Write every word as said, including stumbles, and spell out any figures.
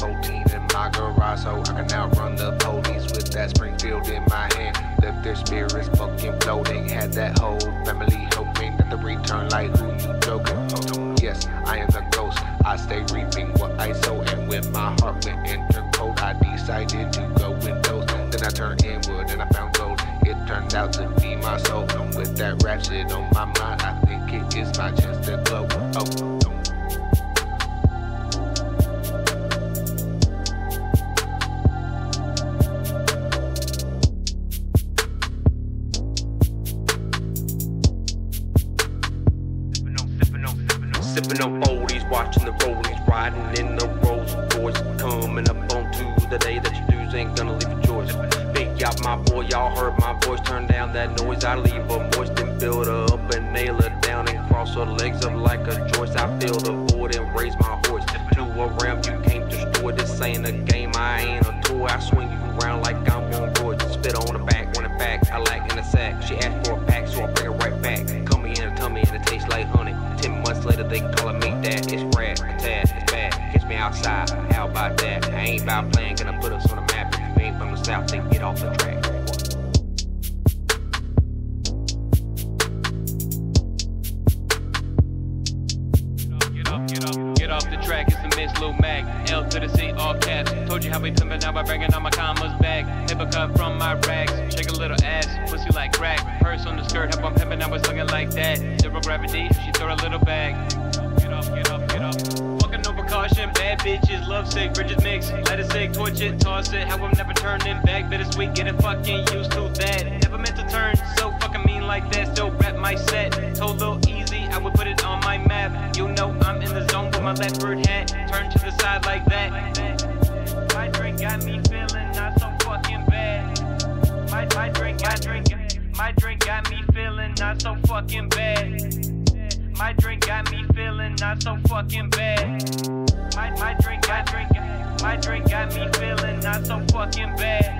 fourteen in my garage, so I can outrun the police with that Springfield in my hand. Left their spirits fucking floating, had that whole family hoping that the return, like, who you joking? Oh, yes, I am the ghost. I stay reaping what I sow, and when my heart went into cold, I decided to go with those. Then I turned inward and I found gold. It turned out to be my soul. And with that rap shit on my mind, I think it is my chance to glow. Oh. Sippin' on oldies, watching the rollies, riding in the Rolls Royce. Coming up on to the day that you dudes ain't gonna leave a choice. Big out my boy, y'all heard my voice. Turn down that noise, I leave her moist and build her up and nail her down and cross her legs up like a choice. I fill the void and raise my horse to a ram you can't destroy. This ain't a game, I ain't a toy. I swing you around like I'm on board. Spit on the back, on the back, I lack in the sack. She asked for a pack, so I bring it right back. Come here and tell me, and it tastes like honey. Ten months later, they calling me that. It's rad, it's bad, it's bad. Catch me outside, how about that? I ain't about playing, gonna put us on the map. If you ain't from the south, then get off the track. Get up, get up, get off the track. It's the Miss Lou Mac, L to the C, all caps. Told you how we pimpin', now by bringing all my commas back. Nip a cut from my rags, shake a little ass, pussy like crack. Purse on the skirt, how I'm pimpin', now it's looking like that. Zero gravity, she throw a little bag. Get up, get up, get up. Fucking over caution, bad bitches, love sick, bridges mix. Let it sick, torch it, toss it, how I'm never turning back. Bittersweet, getting fucking used to that. Never meant to turn, so fucking mean like that. Still rap my set, told Lil Easy, I would put it on my map. You know I'm in the zone with my leopard hat. Turn to the side like that. My drink got me feeling not so fucking bad. My, my drink, my drink, my drink got me feeling not so fucking bad. My drink got me feeling not so fucking bad. My, my drink, my drink, my drink got me feeling not so fucking bad.